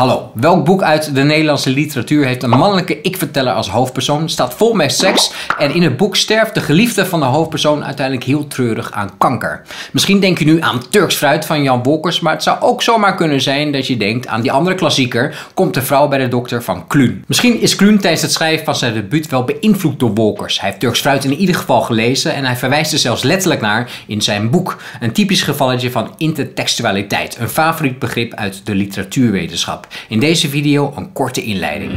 Hallo, welk boek uit de Nederlandse literatuur heeft een mannelijke ik-verteller als hoofdpersoon? Staat vol met seks en in het boek sterft de geliefde van de hoofdpersoon uiteindelijk heel treurig aan kanker. Misschien denk je nu aan Turks fruit van Jan Wolkers, maar het zou ook zomaar kunnen zijn dat je denkt aan die andere klassieker, Komt een vrouw bij de dokter van Kluun. Misschien is Kluun tijdens het schrijven van zijn debuut wel beïnvloed door Wolkers. Hij heeft Turks fruit in ieder geval gelezen en hij verwijst er zelfs letterlijk naar in zijn boek. Een typisch gevalletje van intertekstualiteit, een favoriet begrip uit de literatuurwetenschap. In deze video een korte inleiding.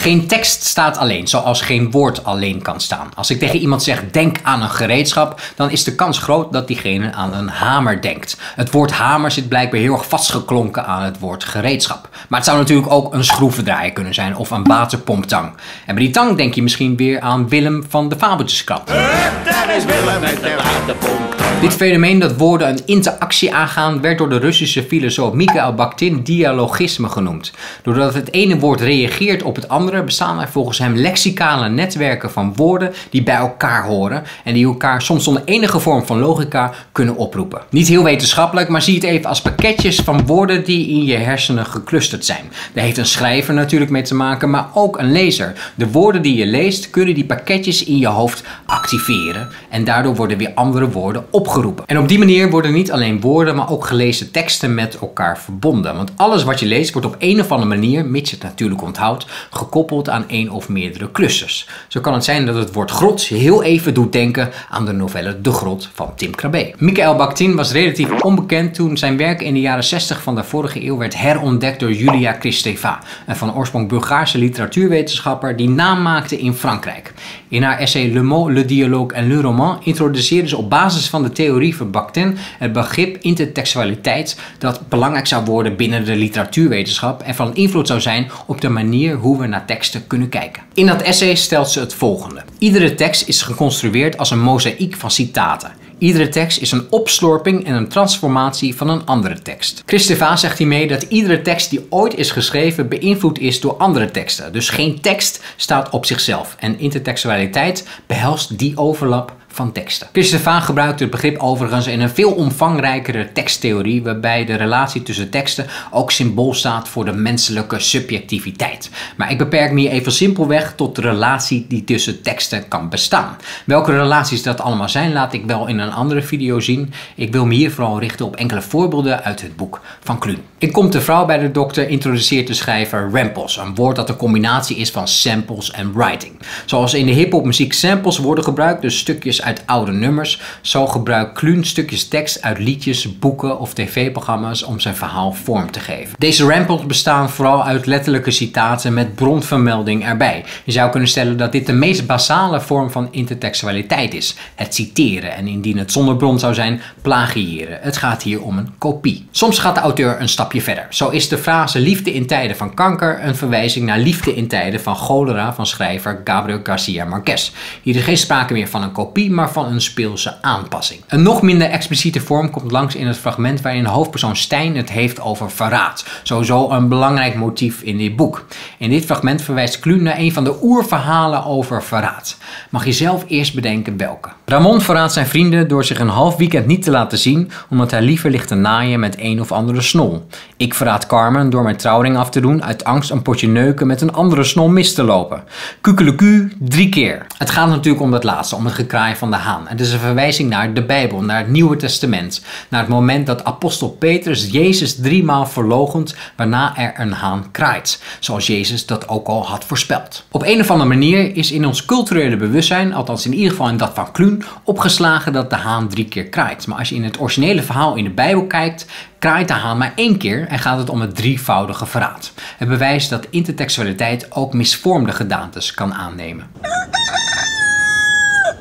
Geen tekst staat alleen, zoals geen woord alleen kan staan. Als ik tegen iemand zeg, denk aan een gereedschap, dan is de kans groot dat diegene aan een hamer denkt. Het woord hamer zit blijkbaar heel erg vastgeklonken aan het woord gereedschap. Maar het zou natuurlijk ook een schroevendraaier kunnen zijn of een waterpomptang. En bij die tang denk je misschien weer aan Willem van de Fabeltjeskrant. Daar is Willem met de waterpomptang. Dit fenomeen dat woorden een interactie aangaan, werd door de Russische filosoof Mikhail Bakhtin dialogisme genoemd. Doordat het ene woord reageert op het andere, bestaan er volgens hem lexicale netwerken van woorden die bij elkaar horen en die elkaar soms zonder enige vorm van logica kunnen oproepen. Niet heel wetenschappelijk, maar zie het even als pakketjes van woorden die in je hersenen geclusterd zijn. Daar heeft een schrijver natuurlijk mee te maken, maar ook een lezer. De woorden die je leest kunnen die pakketjes in je hoofd activeren en daardoor worden weer andere woorden opgeroepen. En op die manier worden niet alleen woorden, maar ook gelezen teksten met elkaar verbonden. Want alles wat je leest wordt op een of andere manier, mits je het natuurlijk onthoudt, gekoppeld aan één of meerdere clusters. Zo kan het zijn dat het woord grot je heel even doet denken aan de novelle De Grot van Tim Krabbé. Mikhail Bakhtin was relatief onbekend toen zijn werk in de jaren 60 van de vorige eeuw werd herontdekt door Julia Kristeva, een van oorsprong Bulgaarse literatuurwetenschapper die naam maakte in Frankrijk. In haar essay Le Mot, Le Dialogue en Le Roman introduceerde ze op basis van de theorie van Bakhtin het begrip intertekstualiteit dat belangrijk zou worden binnen de literatuurwetenschap en van invloed zou zijn op de manier hoe we naar teksten kunnen kijken. In dat essay stelt ze het volgende. Iedere tekst is geconstrueerd als een mozaïek van citaten. Iedere tekst is een opslorping en een transformatie van een andere tekst. Kristeva zegt hiermee dat iedere tekst die ooit is geschreven beïnvloed is door andere teksten. Dus geen tekst staat op zichzelf. En intertekstualiteit behelst die overlap van teksten. Kristeva gebruikt het begrip overigens in een veel omvangrijkere teksttheorie waarbij de relatie tussen teksten ook symbool staat voor de menselijke subjectiviteit. Maar ik beperk me hier even simpelweg tot de relatie die tussen teksten kan bestaan. Welke relaties dat allemaal zijn laat ik wel in een andere video zien. Ik wil me hier vooral richten op enkele voorbeelden uit het boek van Kluun. In Komt de vrouw bij de dokter introduceert de schrijver rempels, een woord dat een combinatie is van samples en writing. Zoals in de hiphop muziek samples worden gebruikt, dus stukjes uit oude nummers, zo gebruikt Kluun stukjes tekst uit liedjes, boeken of tv-programma's om zijn verhaal vorm te geven. Deze rempels bestaan vooral uit letterlijke citaten met bronvermelding erbij. Je zou kunnen stellen dat dit de meest basale vorm van intertekstualiteit is, het citeren en indien het zonder bron zou zijn, plagiëren. Het gaat hier om een kopie. Soms gaat de auteur een stapje verder. Zo is de frase liefde in tijden van kanker een verwijzing naar liefde in tijden van cholera van schrijver Gabriel Garcia Marquez. Hier is geen sprake meer van een kopie, maar van een speelse aanpassing. Een nog minder expliciete vorm komt langs in het fragment waarin de hoofdpersoon Stijn het heeft over verraad. Sowieso een belangrijk motief in dit boek. In dit fragment verwijst Kluun naar een van de oerverhalen over verraad. Mag je zelf eerst bedenken welke. Ramon verraadt zijn vrienden door zich een half weekend niet te laten zien, omdat hij liever ligt te naaien met een of andere snol. Ik verraad Carmen door mijn trouwring af te doen uit angst een potje neuken met een andere snol mis te lopen. Kukeleku 3 keer. Het gaat natuurlijk om dat laatste, om het gekraai van de haan. Het is een verwijzing naar de Bijbel, naar het Nieuwe Testament, naar het moment dat apostel Petrus Jezus 3 maal verloochent, waarna er een haan kraait, zoals Jezus dat ook al had voorspeld. Op een of andere manier is in ons culturele bewustzijn, althans in ieder geval in dat van Kluun, opgeslagen dat de haan 3 keer kraait. Maar als je in het originele verhaal in de Bijbel kijkt, kraait de haan maar 1 keer en gaat het om het 3-voudige verraad. Het bewijst dat intertekstualiteit ook misvormde gedaantes kan aannemen.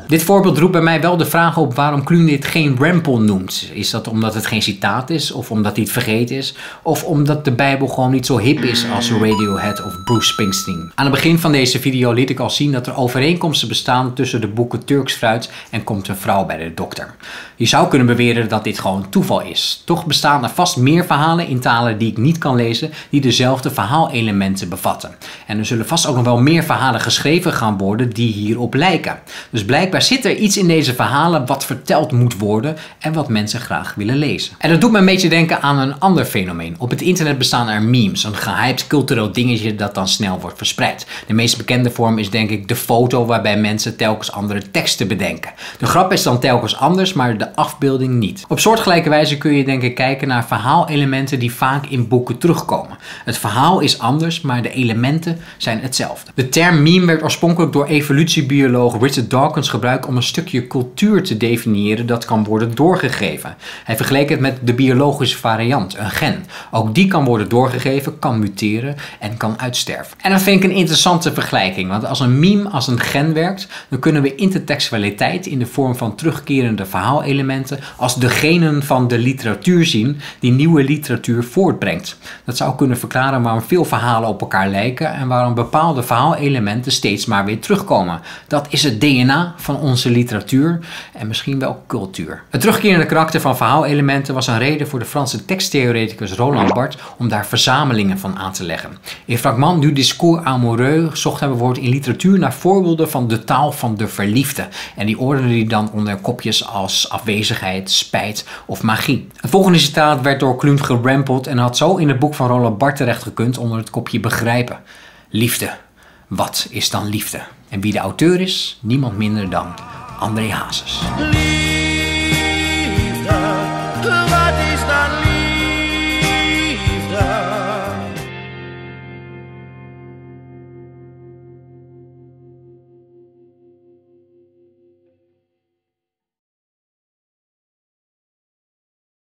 Dit voorbeeld roept bij mij wel de vraag op waarom Kluun dit geen rempel noemt. Is dat omdat het geen citaat is, of omdat hij het vergeten is, of omdat de Bijbel gewoon niet zo hip is als Radiohead of Bruce Springsteen? Aan het begin van deze video liet ik al zien dat er overeenkomsten bestaan tussen de boeken Turks fruit en Komt een vrouw bij de dokter. Je zou kunnen beweren dat dit gewoon toeval is. Toch bestaan er vast meer verhalen in talen die ik niet kan lezen die dezelfde verhaalelementen bevatten. En er zullen vast ook nog wel meer verhalen geschreven gaan worden die hierop lijken. Dus blijkbaar Blijkbaar zit er iets in deze verhalen wat verteld moet worden en wat mensen graag willen lezen. En dat doet me een beetje denken aan een ander fenomeen. Op het internet bestaan er memes, een gehyped cultureel dingetje dat dan snel wordt verspreid. De meest bekende vorm is denk ik de foto waarbij mensen telkens andere teksten bedenken. De grap is dan telkens anders, maar de afbeelding niet. Op soortgelijke wijze kun je denk ik kijken naar verhaalelementen die vaak in boeken terugkomen. Het verhaal is anders, maar de elementen zijn hetzelfde. De term meme werd oorspronkelijk door evolutiebioloog Richard Dawkins gebruikt om een stukje cultuur te definiëren dat kan worden doorgegeven. Hij vergeleek het met de biologische variant, een gen. Ook die kan worden doorgegeven, kan muteren en kan uitsterven. En dat vind ik een interessante vergelijking, want als een meme als een gen werkt, dan kunnen we intertekstualiteit in de vorm van terugkerende verhaalelementen als de genen van de literatuur zien die nieuwe literatuur voortbrengt. Dat zou kunnen verklaren waarom veel verhalen op elkaar lijken en waarom bepaalde verhaalelementen steeds maar weer terugkomen. Dat is het DNA van onze literatuur en misschien wel cultuur. Het terugkerende karakter van verhaalelementen was een reden voor de Franse teksttheoreticus Roland Barthes om daar verzamelingen van aan te leggen. In Fragment du discours amoureux zocht hij bijvoorbeeld in literatuur naar voorbeelden van de taal van de verliefde en die ordende die dan onder kopjes als afwezigheid, spijt of magie. Het volgende citaat werd door Kluun gerampeld en had zo in het boek van Roland Barthes terecht gekund onder het kopje begrijpen. Liefde. Wat is dan liefde? En wie de auteur is? Niemand minder dan André Hazes.